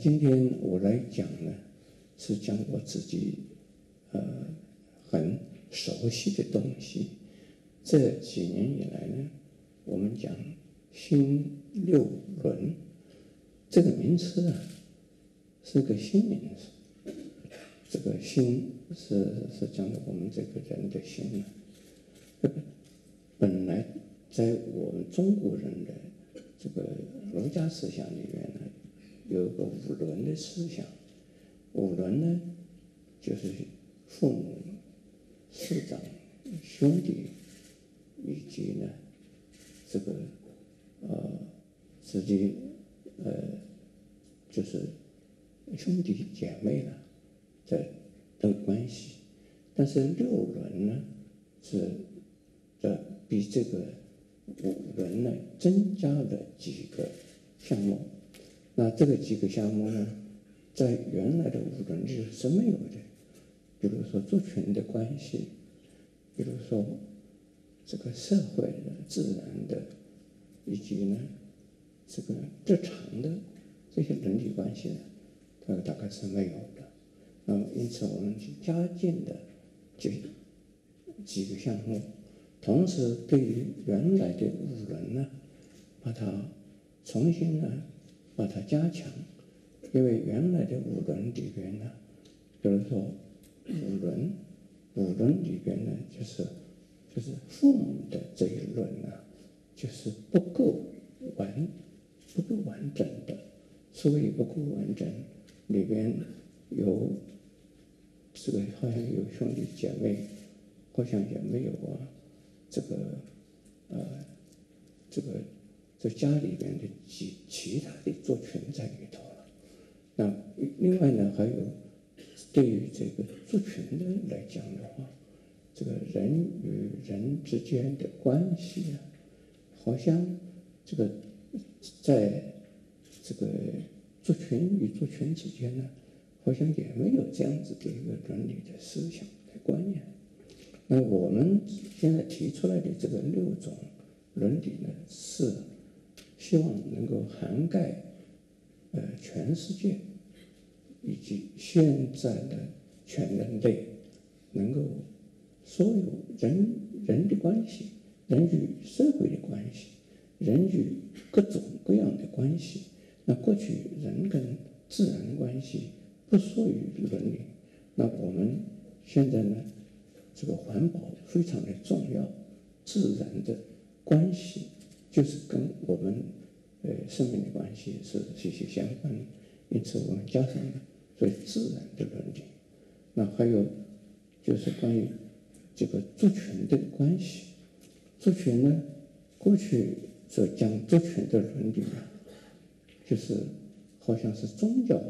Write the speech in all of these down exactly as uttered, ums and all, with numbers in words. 今天我来讲呢，是讲我自己呃很熟悉的东西。这几年以来呢，我们讲新六轮这个名词啊，是个新名词。这个心是是讲的我们这个人的心啊。本来在我们中国人的这个儒家思想里面呢，有一个五伦的思想。五伦呢，就是父母、师长、兄弟，以及呢，这个呃自己呃就是兄弟姐妹了的的关系。但是六伦呢，是的比这个五伦呢增加了几个项目。那这个几个项目呢，在原来的五伦里是没有的，比如说族群的关系，比如说这个社会的、自然的，以及呢这个日常的这些人际关系呢，它大概是没有的。那么因此我们去加进的这几个项目，同时对于原来的五伦呢，把它重新呢。把它加强，因为原来的五伦里边呢，比如说五伦，五伦里边呢就是就是父母的这一论呢、啊，就是不够完不够完整的，所以不够完整里边有这个好像有兄弟姐妹，好像也没有啊，这个呃这个。这家里面的其其他的族群在里头了。那另外呢，还有对于这个族群的来讲的话，这个人与人之间的关系啊，好像这个在这个族群与族群之间呢，好像也没有这样子的一个伦理的思想的观念。那我们现在提出来的这个六种伦理呢，是希望能够涵盖呃全世界，以及现在的全人类，能够所有人人的关系、人与社会的关系、人与各种各样的关系。那过去人跟自然的关系不属于伦理。那我们现在呢，这个环保非常的重要，自然的关系就是跟我们呃生命的关系是息息相关的，因此我们加上了对自然的伦理。那还有就是关于这个族群的关系，族群呢，过去所讲族群的伦理呢，就是好像是宗教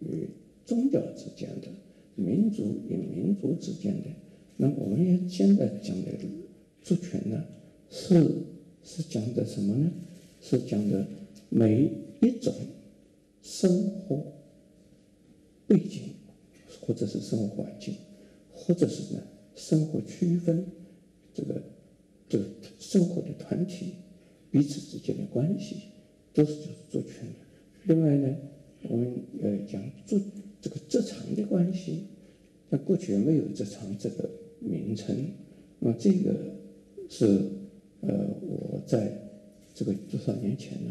与宗教之间的，民族与民族之间的。那我们现在讲的族群呢，是是讲的什么呢？是讲的每一种生活背景，或者是生活环境，或者是呢生活区分，这个这个生活的团体彼此之间的关系，都是族群。另外呢，我们呃讲族这个职场的关系，那过去没有职场这个名称，那么这个是。呃，我在这个多少年前呢，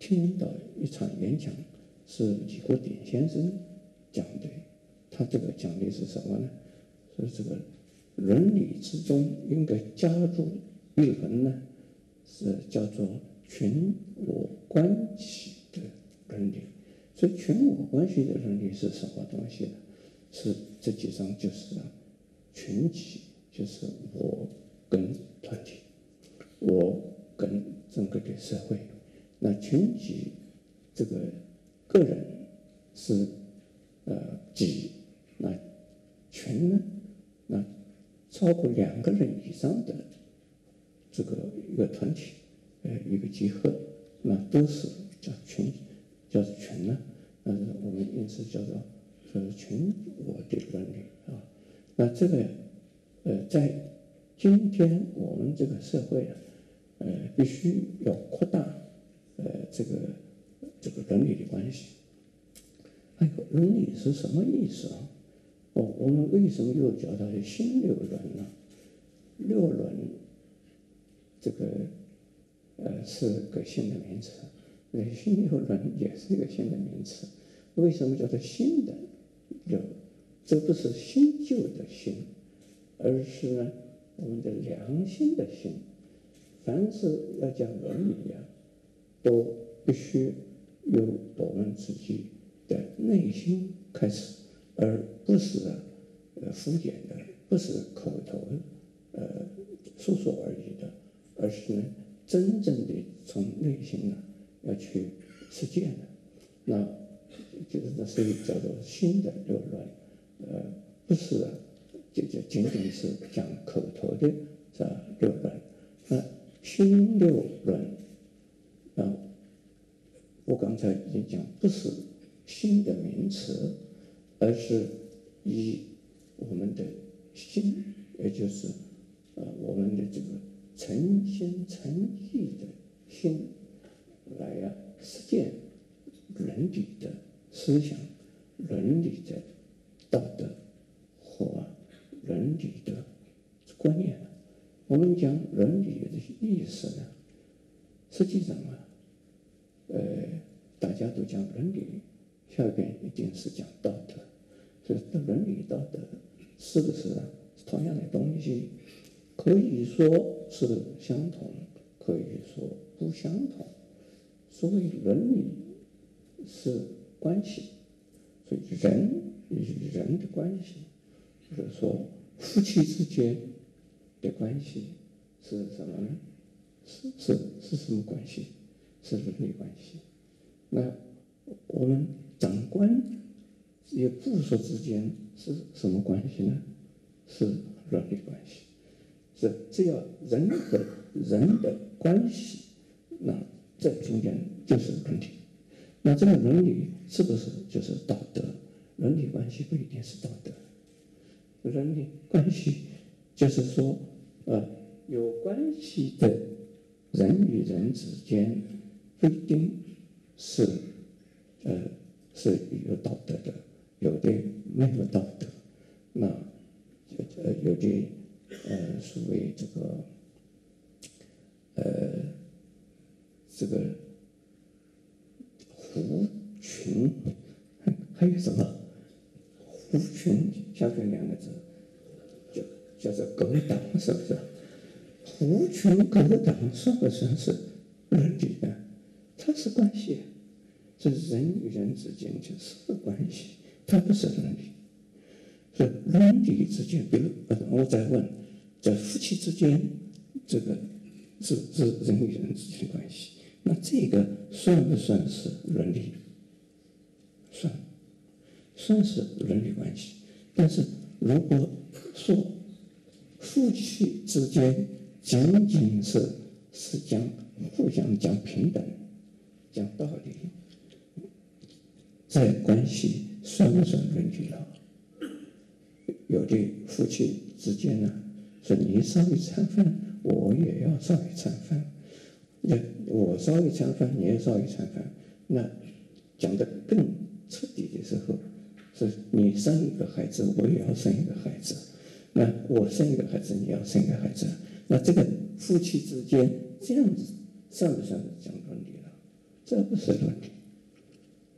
听到一场演讲，是李国鼎先生讲的。他这个讲的是什么呢？说这个伦理之中应该加入一轮呢，是叫做群我关系的伦理。所以群我关系的伦理是什么东西呢？是这几章就是群体，就是我跟团体。我跟整个的社会，那群体这个个人是呃己，那群呢，那超过两个人以上的这个一个团体，呃一个集合，那都是叫群，叫群呢，呃我们因此叫做说群我的伦理啊。那这个呃在今天我们这个社会啊。呃，必须要扩大，呃，这个这个伦理的关系。哎呦，伦理是什么意思啊？哦，我们为什么又叫它是新六伦呢？六伦这个呃是个新的名词，那新六伦也是一个新的名词。为什么叫做新的六？这不是新旧的新，而是呢我们的良心的心。凡是要讲伦理啊，都必须由我们自己的内心开始，而不是呃敷衍的，不是口头呃说说而已的，而是呢真正的从内心呢要去实践的。那就是那所以叫做新的六伦，呃，不是啊，就就仅仅是讲口头的这六伦。那新六伦啊，我刚才已经讲，不是新的名词，而是以我们的心，也就是呃我们的这个诚心诚意的心来呀、啊、实践伦理的思想、伦理的道德和伦理的观念。我们讲伦理的意思呢，实际上啊，呃，大家都讲伦理，下边一定是讲道德，所以伦理道德是不是啊同样的东西？可以说是相同，可以说不相同。所谓伦理是关系，所以人与人的关系，或者说夫妻之间的关系是什么呢？是是是什么关系？是伦理关系。那我们长官与部属之间是什么关系呢？是伦理关系。是只要人和人的关系，那这中间就是伦理。那这个伦理是不是就是道德？伦理关系不一定是道德，伦理关系就是说，呃，有关系的人与人之间不一定是，呃，是有道德的，有的没有道德，那，呃，有的，呃，所谓这个，呃，这个狐群，还有什么？狐群下面两个字，叫叫做狗党，是不是？狐群狗党算不算是伦理呢？它是关系，这人与人之间就是关系，它不是伦理。所以伦理之间，比如我再问，在夫妻之间，这个是是人与人之间的关系，那这个算不算是伦理？算。算是伦理关系，但是如果说夫妻之间仅仅是是讲互相讲平等、讲道理，这关系算不算伦理了？有的夫妻之间呢，说你烧一餐饭，我也要烧一餐饭；那我烧一餐饭，你也烧一餐饭。那讲得更彻底的时候，是你生一个孩子，我也要生一个孩子；那我生一个孩子，你要生一个孩子。那这个夫妻之间这样子，算不算讲伦理了？这不是伦理，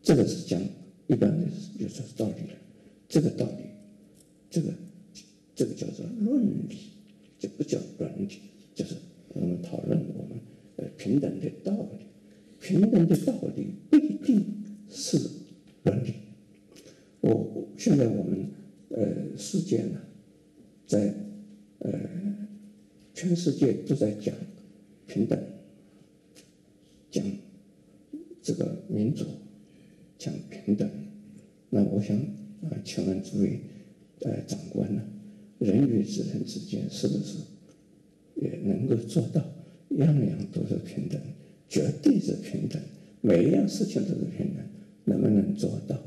这个是讲一般的就是道理了。这个道理，这个这个叫做论理，就不叫伦理，就是我们讨论我们呃平等的道理，平等的道理不一定是伦理。我现在我们呃世界呢，在呃全世界都在讲平等，讲这个民主，讲平等。那我想啊、呃，请问诸位呃长官呢，人与人之间是不是也能够做到样样都是平等，绝对是平等，每一样事情都是平等，能不能做到？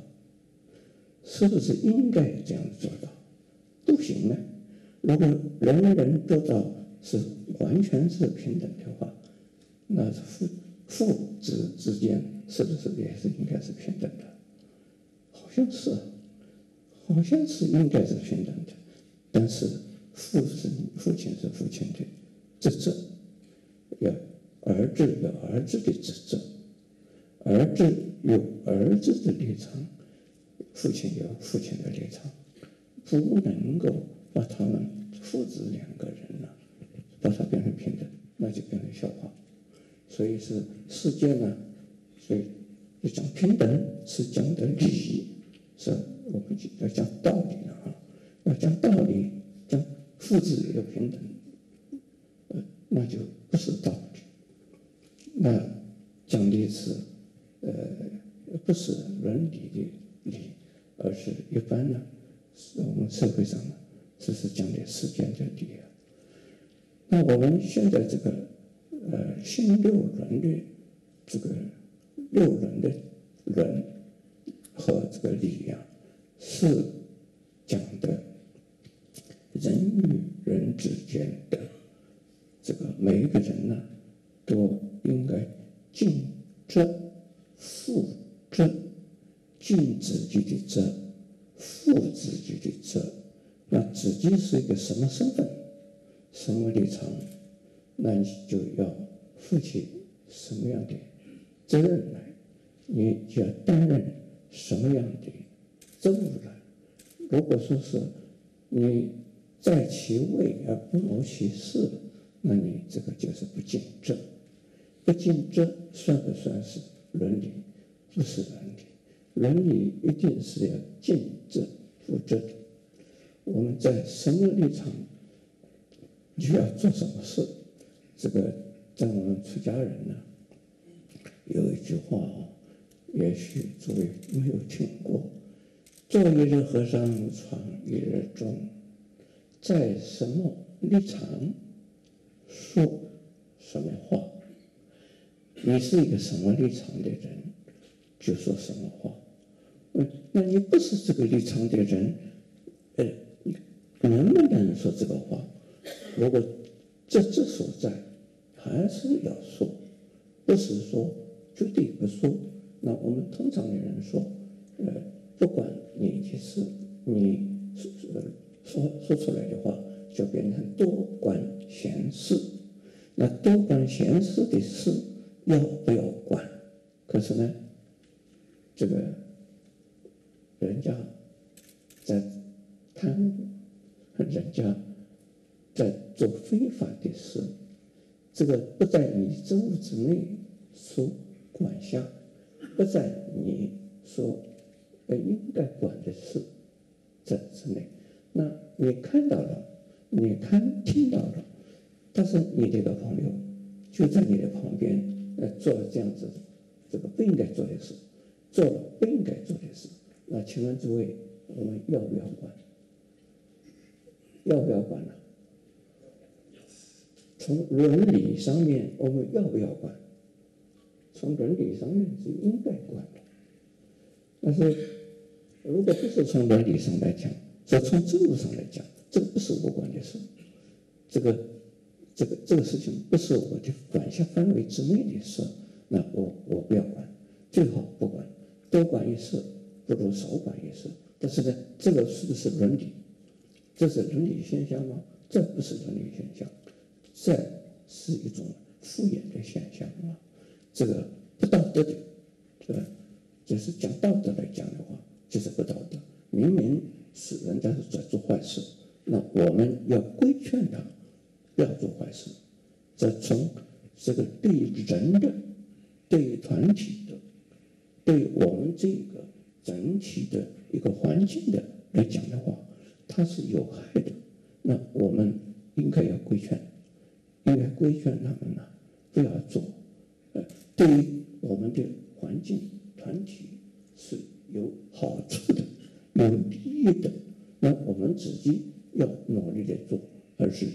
是不是应该这样做到？不行呢。如果人人做到是完全是平等的话，那父父子之间是不是也是应该是平等的？好像是，好像是应该是finland的，但是父亲父亲是父亲的职责，要儿子有儿子的职责，儿子有儿子的立场，父亲有父亲的立场，不能够把他们父子两个人呢、啊，把它变成平等，那就变成笑话。所以是世界呢，所以要讲平等是讲的理，是我们要讲道理了啊，要讲道理，讲父子要平等，呃，那就不是道理。那讲的是，呃，不是伦理的理，而是一般呢，是我们社会上呢，只是讲的世间的理啊。那我们现在这个，呃，新六伦的这个六伦的伦和这个理啊，是讲的人与人之间的这个每一个人呢，都应该尽责、负责，尽自己的责，负自己的责。那自己是一个什么身份、什么立场，那你就要负起什么样的责任来，你就要担任什么样的任务来。如果说是你在其位而不谋其事，那你这个就是不尽责。不尽责算不算是伦理？不是伦理，伦理一定是要尽责负责的。我们在什么立场就要做什么事，这个在我们出家人呢，有一句话哦，也许诸位没有听过：做一日和尚，闯一日钟。在什么立场说什么话，你是一个什么立场的人，就说什么话。嗯，那你不是这个立场的人，呃，能不能说这个话？如果责之所在，还是要说，不是说绝对不说。那我们通常的人说，呃，不管你其实你说说出来的话，就变成多管闲事。那多管闲事的事要不要管？可是呢，这个人家在贪，人家在做非法的事，这个不在你职务之内，所管辖，不在你所呃应该管的事在之内。那你看到了，你看听到了，但是你这个朋友就在你的旁边，呃，做了这样子这个不应该做的事，做了不应该做的事，那请问诸位，我们要不要管？要不要管呢、啊？从伦理上面，我们要不要管？从伦理上面是应该管的。但是，如果不是从伦理上来讲，只从政务上来讲，这个不是我管的事，这个、这个、这个事情不是我的管辖范围之内的事，那我我不要管，最好不管。多管一事不如少管一事。但是呢，这个是不是伦理？这是伦理现象吗？这不是伦理现象。这是一种敷衍的现象啊，这个不道德的，对吧？就是讲道德来讲的话，就是不道德。明明是人家是在做坏事，那我们要规劝他不要做坏事。这从这个对人的、对团体的、对我们这个整体的一个环境的来讲的话，它是有害的。那我们应该要规劝。应该规劝他们呢、啊，不要做。呃，对于我们的环境、团体是有好处的、有利益的。那我们自己要努力的做，而是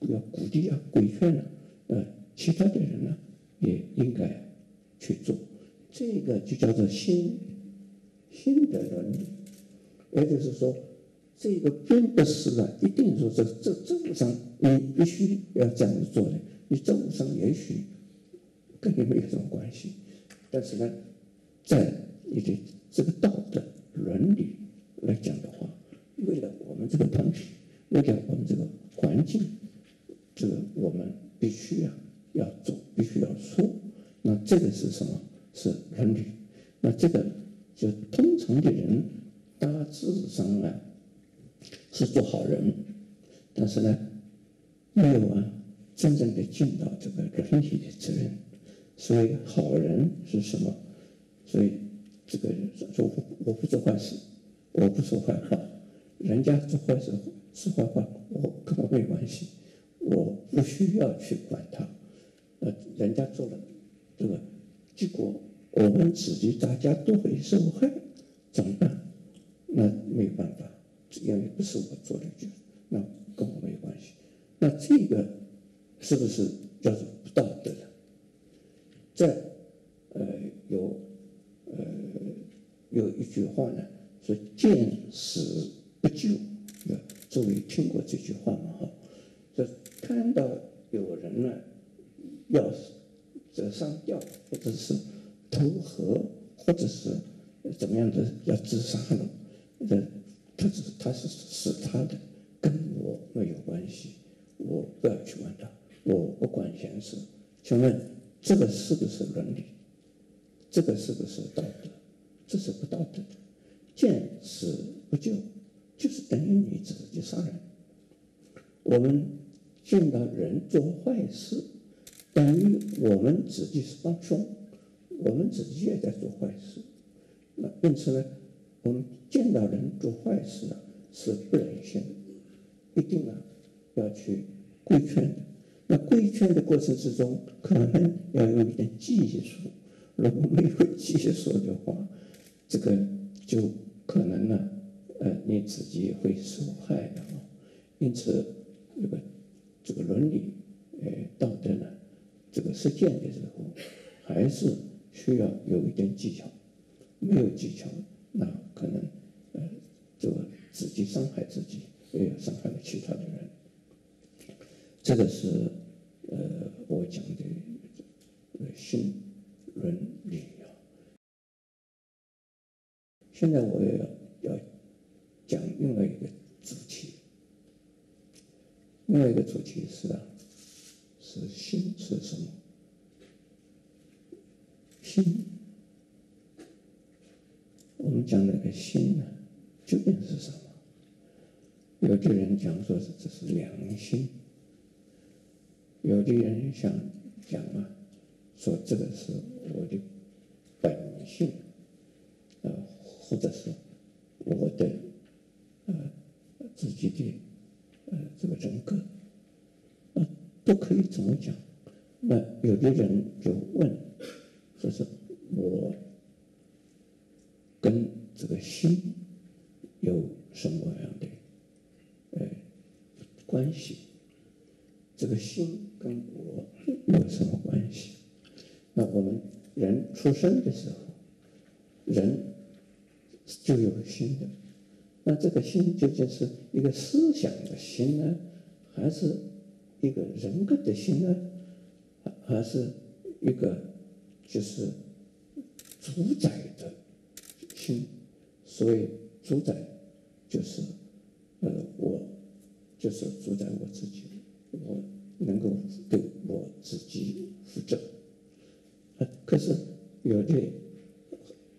要鼓励啊、规劝啊。呃，其他的人呢，也应该去做。这个就叫做新新的伦理，也就是说。这个并不是啊，一定说这这政务上你必须要这样做的，你政务上也许跟你没有什么关系，但是呢，在你的这个道德伦理来讲的话，为了我们这个团体，为了我们这个环境，这个我们必须要要做，必须要说。那这个是什么？是伦理。那这个就通常的人大致上呢是做好人，但是呢没有啊真正的尽到这个伦理的责任。所以好人是什么？所以这个说我不做坏事，我不说坏话，人家做坏事说坏话，我跟我没关系，我不需要去管他。呃，人家做了这个，结果我们自己大家都会受害，怎么办？那没有办法，因为不是我做的，就那跟我没有关系。那这个是不是叫做不道德了？在呃有呃有一句话呢，说见死不救。诸位听过这句话吗？哈，就看到有人呢要这上吊，或者是投河，或者是怎么样的要自杀了，呃，他是他是死他的，跟我没有关系，我不要去管他，我不管闲事。请问这个是不是伦理？这个是不是道德？这是不道德的，见死不救，就是等于你自己杀人。我们见到人做坏事，等于我们自己是帮凶，我们自己也在做坏事。那因此呢，我们见到人做坏事啊，是不忍心，一定啊要去规劝的。那规劝的过程之中，可能要有一点技术。如果没有技术的话，这个就可能呢、啊，呃，你自己会受害的啊。因此，这个这个伦理、呃道德呢，这个实践的时候，还是需要有一点技巧。没有技巧，那可能呃，这个自己伤害自己，也有伤害了其他的人。这个是呃，我讲的呃性伦理啊。现在我要要讲另外一个主题，另外一个主题是啊，是心是什么？心，我们讲那个心呢，究竟是什么？有的人讲说是这是良心，有的人想讲啊，说这个是我的本性，呃，或者是我的呃自己的呃这个人格，呃，都可以怎么讲？那有的人就问，说是我跟这个心有什么样的呃关系？这个心跟我有什么关系？那我们人出生的时候，人就有心的。那这个心究竟是一个思想的心呢，还是一个人格的心呢，还是一个就是主宰的心？所以主宰就是呃我就是主宰我自己，我能够对我自己负责。可是有的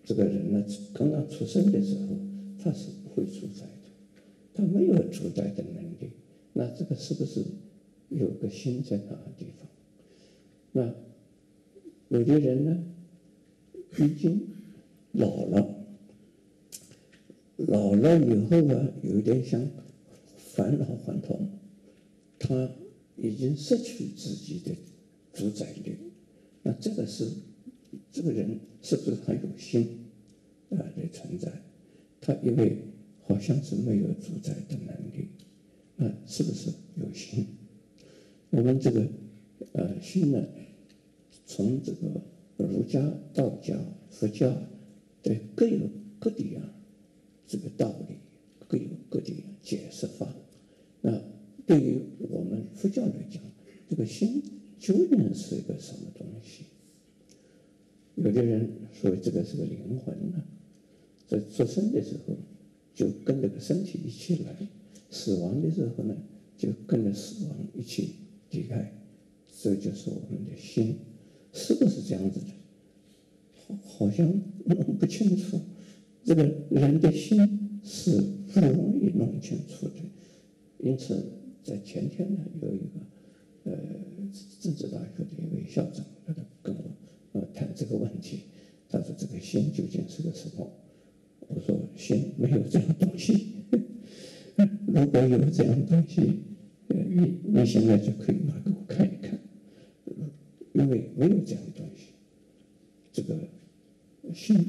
这个人呢，刚刚出生的时候，他是不会主宰的，他没有主宰的能力。那这个是不是有个心在哪个地方？那有的人呢，已经老了，老了以后啊，有点像返老还童，他已经失去自己的主宰力。那这个是这个人是不是很有心啊的存在？他因为好像是没有主宰的能力，那是不是有心？我们这个呃心呢，从这个儒家、道家、佛家，对各有各的啊这个道理，各有各的解释法。那对于我们佛教来讲，这个心究竟是一个什么东西？有的人说这个是个灵魂呢、啊，在出生的时候就跟这个身体一起来，死亡的时候呢就跟着死亡一起离开，这就是我们的心，是不是这样子的？ 好像弄不清楚，这个人的心是不容易弄清楚的。因此，在前天呢，有一个呃政治大学的一位校长，他跟我呃谈这个问题。他说：“这个心究竟是个什么？”我说：“心没有这样东西。如果有这样东西，呃，你你现在就可以拿给我看一看，因为没有这样东西。” 这个心，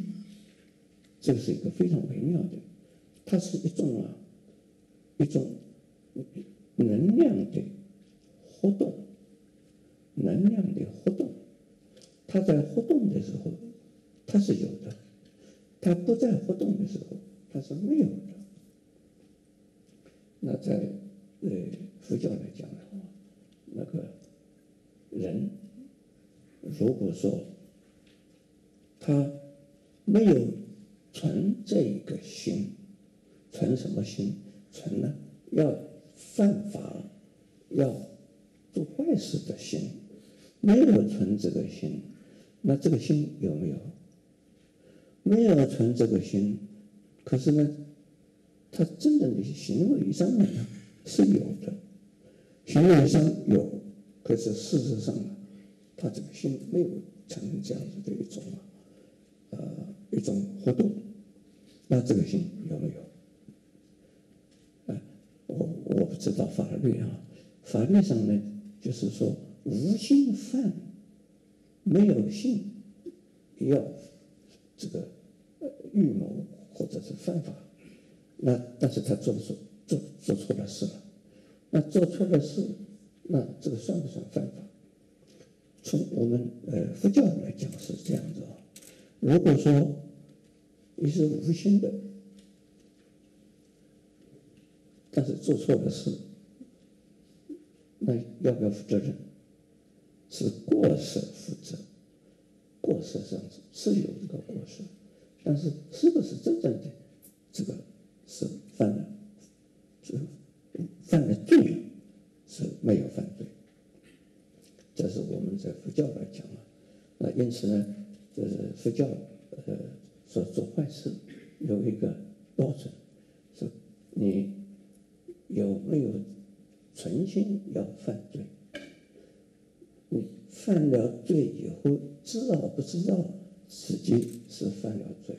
这是一个非常微妙的，它是一种啊，一种能量的活动，能量的活动，它在活动的时候，它是有的；它不在活动的时候，它是没有的。那在呃佛教来讲的话，那个人如果说 他没有存这个心，存什么心？存呢？要犯法、要做坏事的心，没有存这个心，那这个心有没有？没有存这个心，可是呢，他真正的行为上面呢是有的，行为上有，可是事实上呢，他这个心没有产生这样子的一种啊。 呃，一种活动，那这个心有没有？呃、我我不知道法律啊，法律上呢，就是说无心犯，没有心，要这个预谋或者是犯法，那但是他做错做做错了事了，那做错了事，那这个算不算犯法？从我们呃佛教来讲是这样子啊。 如果说你是无心的，但是做错了事，那要不要负责任？是过失负责，过失上是有这个过失，但是是不是真正的这个是犯了，是犯了罪，是没有犯罪。这是我们在佛教来讲啊，那因此呢？ 就是佛教，呃，说做坏事有一个标准，说你有没有存心要犯罪？你犯了罪以后，知道不知道自己是犯了罪？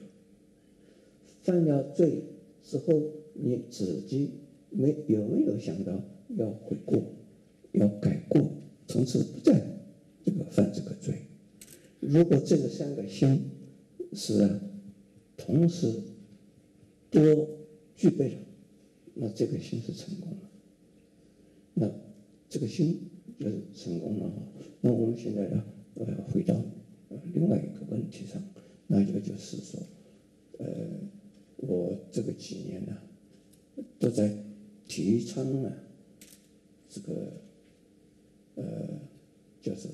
犯了罪之后，你自己没有没有想到要悔过，要改过，从此不再这个犯这个罪？ 如果这个三个心是、啊、同时都具备了，那这个心是成功了。那这个心就是成功了。那我们现在呢，呃，回到另外一个问题上，那也就是说，呃，我这个几年呢、啊，都在提倡啊，这个呃，就是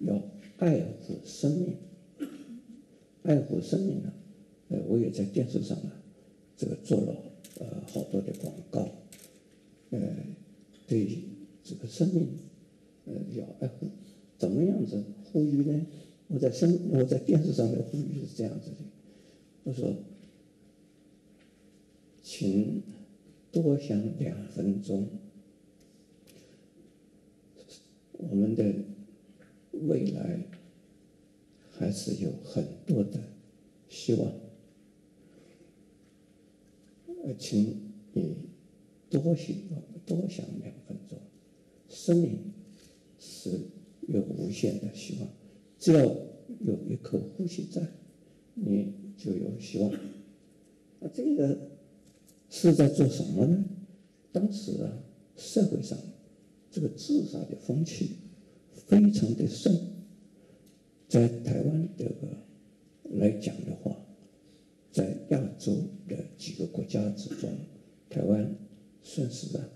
要 爱护生命，爱护生命呢、啊？呃，我也在电视上啊，这个做了呃好多的广告，呃，对这个生命，呃，要爱护，怎么样子呼吁呢？我在生我在电视上的呼吁是这样子的，我说，请多想两分钟，我们的 未来还是有很多的希望，呃，请你多想多想两分钟，生命是有无限的希望，只要有一口呼吸在，你就有希望。那这个是在做什么呢？当时啊，社会上这个自杀的风气 非常的盛，在台湾这个来讲的话，在亚洲的几个国家之中，台湾算是啊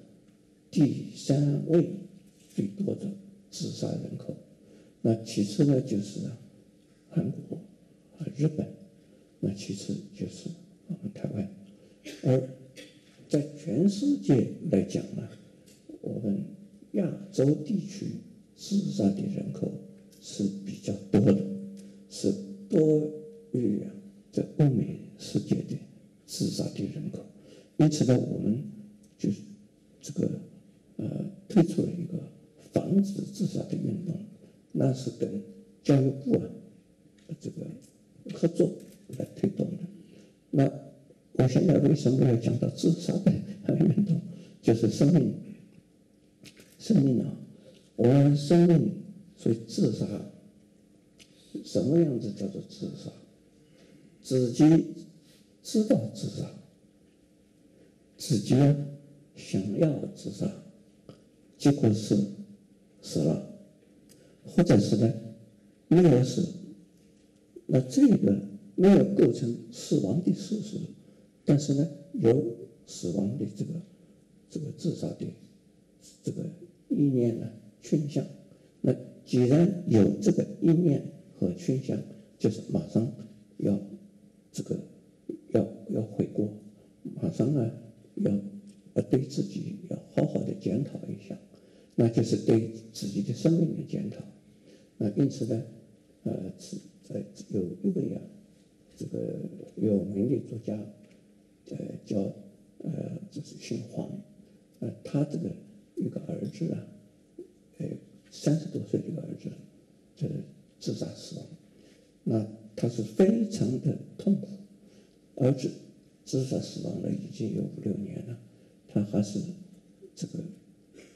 第三位最多的自杀人口。那其次呢就是啊韩国啊日本，那其次就是台湾，而在全世界来讲呢，我们亚洲地区自杀的人口是比较多的，是多于啊在欧美世界的自杀的人口，因此呢，我们就这个呃推出了一个防止自杀的运动，那是跟教育部啊这个合作来推动的。 那我现在为什么要讲到自杀的运动？就是生命，生命啊，我们生命，所以自杀，什么样子叫做自杀？自己知道自杀，自己想要自杀，结果是死了，或者是呢没有死，那这个。 没有构成死亡的事实，但是呢，有死亡的这个、这个自杀的这个意念呢、倾向。那既然有这个意念和倾向，就是马上要这个要要悔过，马上啊要要对自己要好好的检讨一下，那就是对自己的生命的检讨。那因此呢，呃，在有一位啊。 这个有名的作家，呃，叫呃，就是姓黄，呃，他这个一个儿子啊，呃，三十多岁的一个儿子，就是自杀死亡，那他是非常的痛苦，儿子自杀死亡了已经有五六年了，他还是这个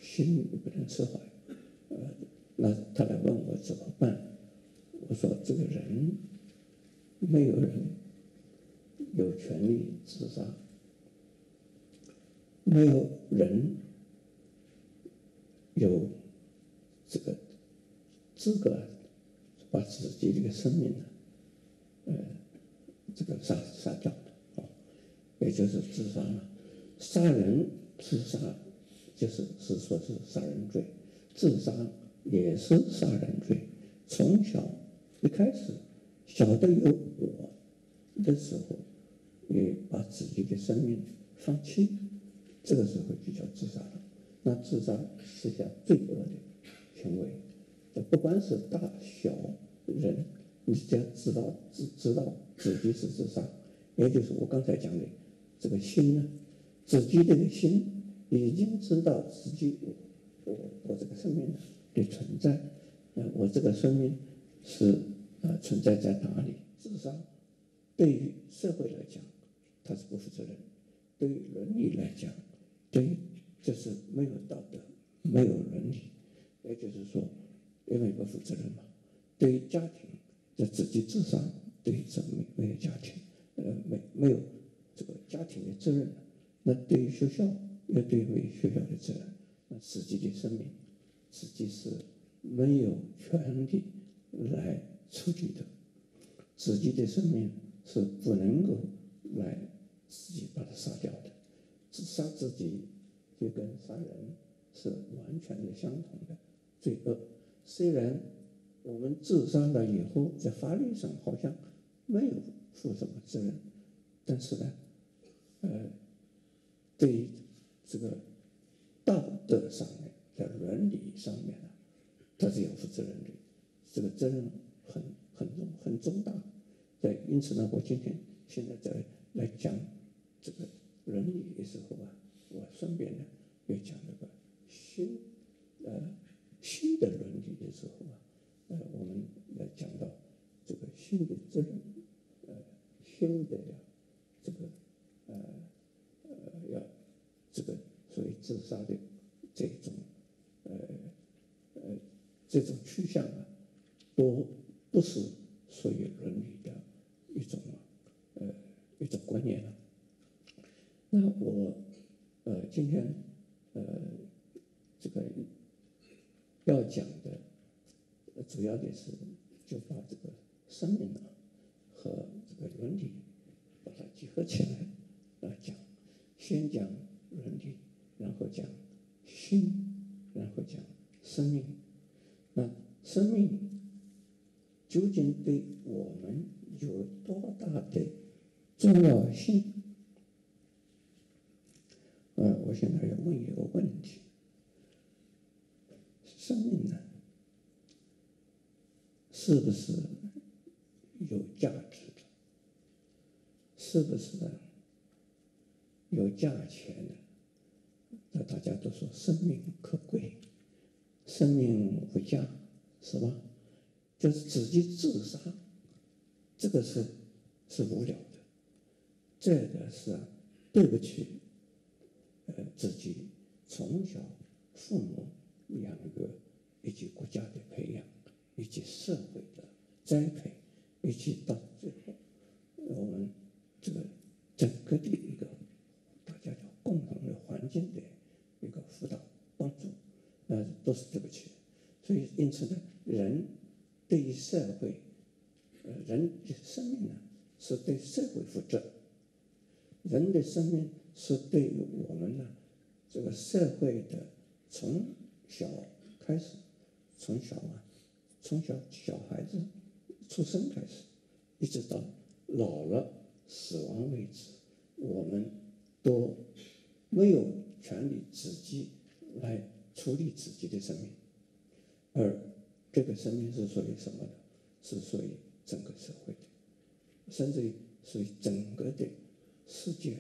心里不能释怀，呃，那他来问我怎么办，我说这个人。 没有人有权利自杀，没有人有这个资格把自己这个生命呢，呃，这个杀杀掉的啊，也就是自杀了。杀人自杀就是是说是杀人罪，自杀也是杀人罪。从小一开始。 小的有我的时候，也把自己的生命放弃，这个时候就叫自杀了。那自杀是叫罪恶的行为，不管是大小人，你只要知道知知道自己是自杀，也就是我刚才讲的这个心呢，自己的心已经知道自己我我这个生命的存在，呃，我这个生命是。 呃，存在在哪里？自杀对于社会来讲，它是不负责任；对于伦理来讲，对于就是没有道德、没有伦理，也就是说，因为不负责任嘛。对于家庭，这自己自杀，对于这没没有家庭，呃，没没有这个家庭的责任。那对于学校，也对于学校的责任。那自己的生命，自己是没有权利来。 处理的，自己的生命是不能够来自己把它杀掉的，自杀自己就跟杀人是完全的相同的罪恶。虽然我们自杀了以后，在法律上好像没有负什么责任，但是呢，呃，对于这个道德上面，在伦理上面呢，它是有负责任的，这个责任。 很很重很重大，对，因此呢，我今天现在在来讲这个伦理的时候啊，我顺便呢也讲那个新呃新的伦理的时候啊，呃，我们来讲到这个新的责任，呃，新的这个呃呃要这个所谓自杀的这种呃呃这种趋向啊，多。 不是属于伦理的一种呃一种观念了。那我呃今天呃这个要讲的，主要的是就把这个生命啊和这个伦理把它结合起来来讲，先讲伦理，然后讲心，然后讲生命。那生命。 究竟对我们有多大的重要性。呃，我现在要问一个问题：生命呢，是不是有价值的？是不是有价钱的？那大家都说生命可贵，生命无价，是吧？就是直接自杀，这个是是无聊的，这个是、啊、对不起，呃，自己从小父母养育，以及国家的培养，以及社会的栽培，以及到最后我们这个整个的一个大家叫共同的环境的一个辅导帮助，呃，都是对不起。所以因此呢，人对于社会，呃，人的生命呢，是对社会负责；人的生命是对于我们呢，这个社会的从小开始，从小啊，从小小孩子出生开始，一直到老了死亡为止，我们都没有权利自己来处理自己的生命，而这个生命是属于什么呢？是属于整个社会的，甚至于属于整个的世界的，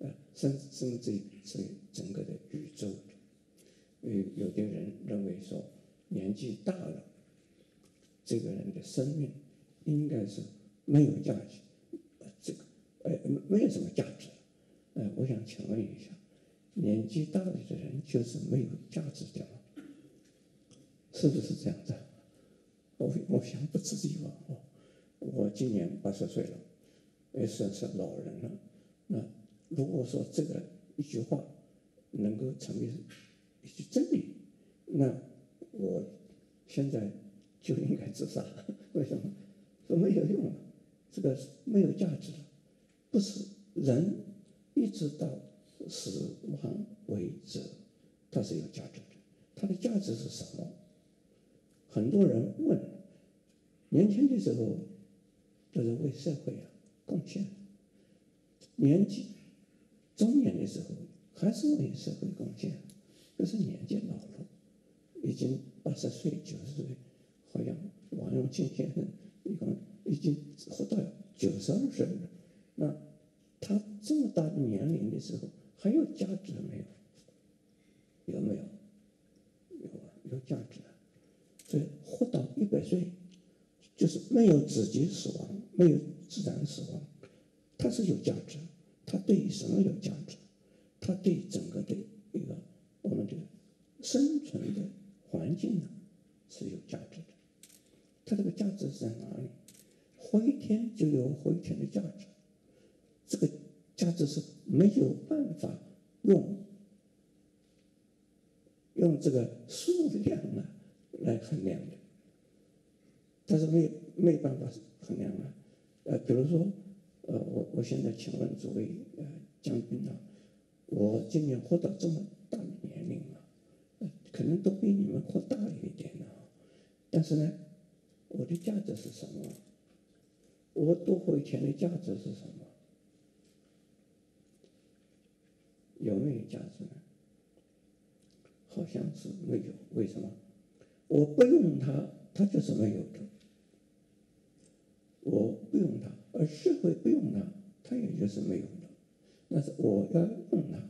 呃，甚甚至于属于整个的宇宙的。有有的人认为说，年纪大了，这个人的生命应该是没有价值，这个呃没有什么价值。呃，我想请问一下，年纪大了的人就是没有价值的吗？是不是这样子？我我想不至于吧。我我今年八十岁了，也算是老人了。那如果说这个一句话能够成为一句真理，那我现在就应该自杀。为什么？说没有用了，这个没有价值了。不是人一直到死亡为止，它是有价值的。它的价值是什么？很多人问，年轻的时候都是为社会啊贡献，年纪中年的时候还是为社会贡献，可是年纪老了，已经八十岁、九十岁，好像王永庆先生一共已经活到九十二岁了。那他这么大的年龄的时候，还有价值没有？有没有？有啊，有价值啊。所以活到一百岁，就是没有自己死亡，没有自然死亡，它是有价值。它对于什么有价值？它对整个的一个我们的生存的环境呢是有价值的。它这个价值在哪里？活一天就有活一天的价值，这个价值是没有办法用用这个数量呢来衡量的，但是没没办法衡量啊。呃，比如说，呃，我我现在请问诸位呃将军啊，我今年活到这么大的年龄啊，呃、可能都比你们活大一点了、啊，但是呢，我的价值是什么？我多活一天的价值是什么？有没有价值呢？好像是没有，为什么？我不用它，它就是没有的。我不用它，而社会不用它，它也就是没有的。但是我要用它，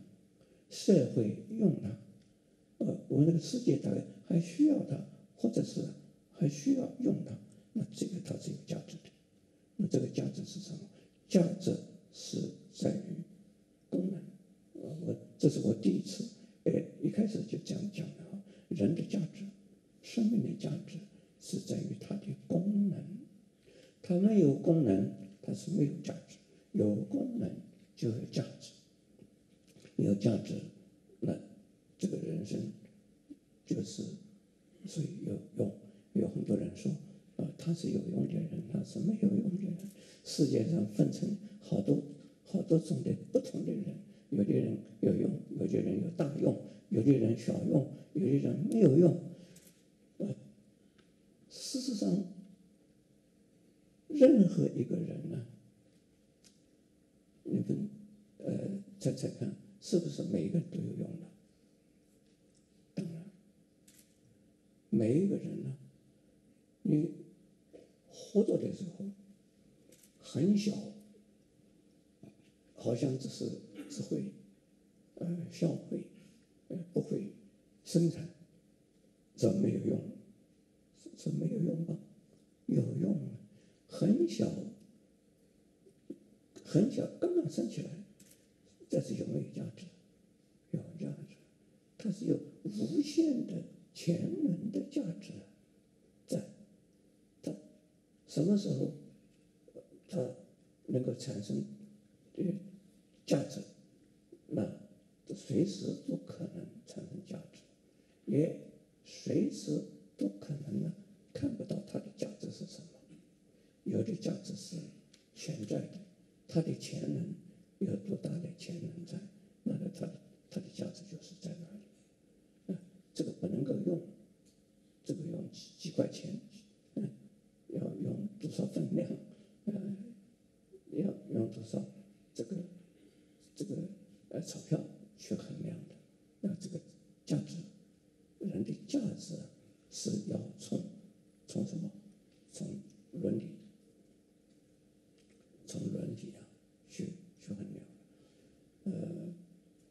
社会用它，呃，我那个世界大概还需要它，或者是还需要用它，那这个它是有价值的。那这个价值是什么？价值是在于功能。呃，我这是我第一次，呃，一开始就这样讲的啊，人的价值。生命的价值是在于它的功能，它没有功能，它是没有价值；有功能就有价值，有价值，那这个人生就是所以有用。有很多人说，呃，他是有用的人，他是没有用的人。世界上分成好多好多种的不同的人，有的人有用，有的人有大用，有的人小用，有的人没有用。事实上，任何一个人呢，你们呃猜猜看，是不是每一个人都有用呢？当然，每一个人呢，你活着的时候很小，好像只是只会呃消费，呃不会生产，这没有用，这没有用吧？有用，很小。 很小，刚刚生起来，但是有没有价值？有价值，它是有无限的潜能的价值在。它什么时候它能够产生呃价值？那随时都可能产生价值，也随时都可能呢看不到它的价值是什么。有的价值是潜在的。 它的潜能有多大的潜能在？那个它它的价值就是在哪里？啊，这个不能够用，这个用几几块钱，嗯、啊，要用多少分量，呃、啊，要用多少这个这个呃钞票去衡量的？那、啊、这个价值，人的价值是要从从什么？从伦理。 从伦理啊，去去衡量。呃，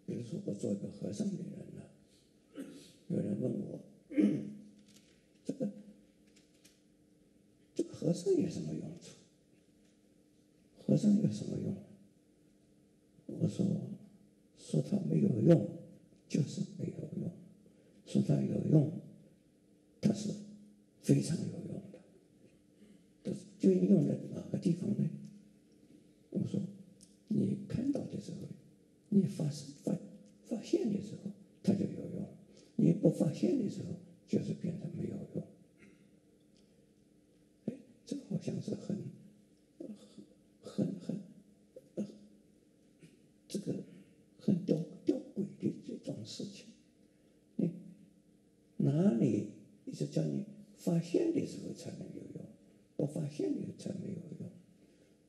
比如说我做一个和尚的人呢、啊，有人问我，这个这个和尚有什么用处？和尚有什么用？我说说他没有用，就是没有用；说他有用，他是非常有用的。但是究竟用在哪个地方呢？ 我说，你看到的时候，你发发发现的时候，它就有用；你不发现的时候，就是变成没有用。哎，这好像是很、很、很、呃、这个很吊吊诡的这种事情。你哪里一直叫你发现的时候才能有用，不发现的才没有用。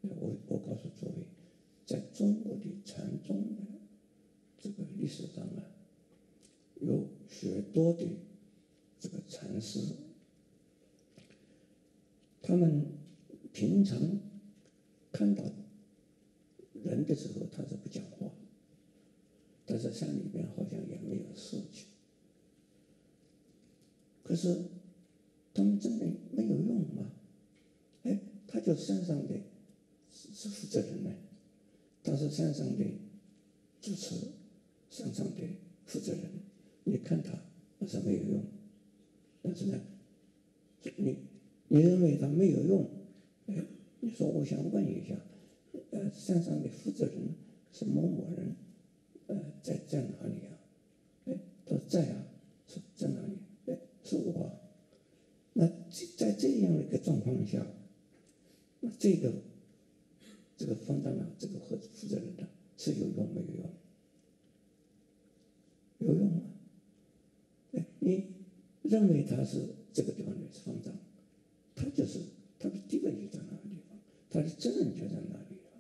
我我告诉诸位，在中国的禅宗的这个历史上啊，有许多的这个禅师，他们平常看到人的时候，他是不讲话，但是山里面好像也没有事情。可是他们真的没有用吗？哎，他就山上的。 是负责人呢，他是山上的主持，山上的负责人。你看他，那是没有用。但是呢，你你认为他没有用，哎，你说我想问一下，呃，山上的负责人是某某人，呃，在在哪里啊？哎，他说在啊，是在哪里？哎，是我啊。那在这样的一个状况下，那这个。 这个方丈啊，这个负负责人呢、啊，是有用没有用？有用吗？哎，你认为他是这个地方的方丈，他就是他的地位就在那个地方，他的责任就在那里了、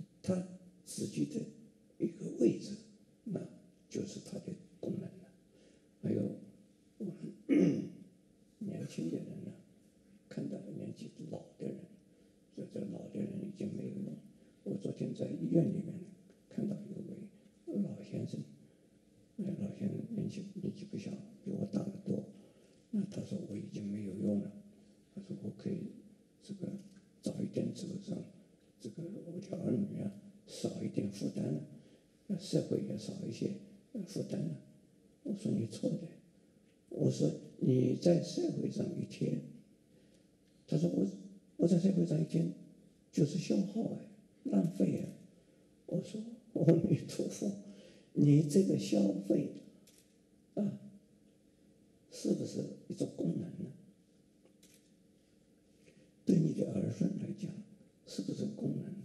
啊，他自己的一个位置，那就是他的功能了、啊。还有我们年轻的人呢、啊，看到年纪老的人。 这这老的人已经没有用。我昨天在医院里面看到有位老先生，那老先生年纪年纪不小，比我大得多。那他说我已经没有用了，他说我可以这个早一点走上这个我的儿女啊少一点负担了、啊，社会也少一些负担了、啊。我说你错的，我说你在社会上一天，他说我。 我在社会上一天就是消耗哎，浪费哎。我说阿弥陀佛，你这个消费啊，是不是一种功能呢？对你的儿孙来讲，是不是功能呢？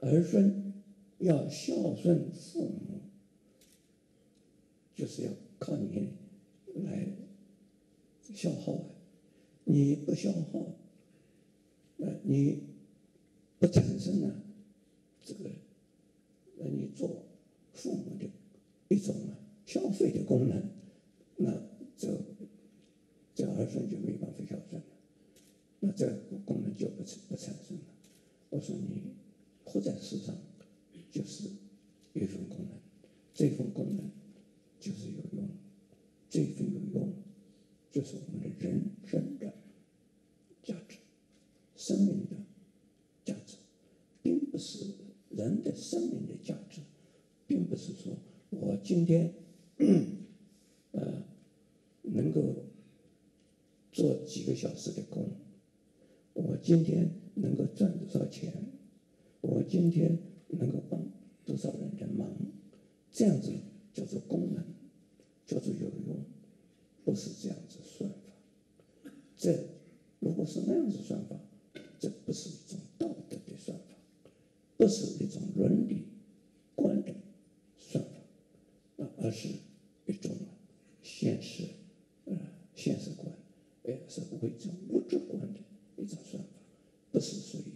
儿孙要孝顺父母，就是要靠你来消耗哎，你不消耗。 那你不产生呢、啊、这个那你做父母的一种啊消费的功能，那这这儿孙就没办法孝顺了，那这个功能就不不产生了。我说你活在世上就是有一份功能，这份功能就是有用，这份有用就是我们的人生的价值，生命的价值，并不是人的生命的价值，并不是说我今天呃能够做几个小时的工，我今天能够赚多少钱，我今天能够帮多少人的忙，这样子叫做功能，叫做有用，不是这样子算法。这如果是那样子算法，这不是一种道德的算法，不是一种伦理观的算法，啊，而是一种现实，呃，现实观，也是一种物质观的一种算法，不是属于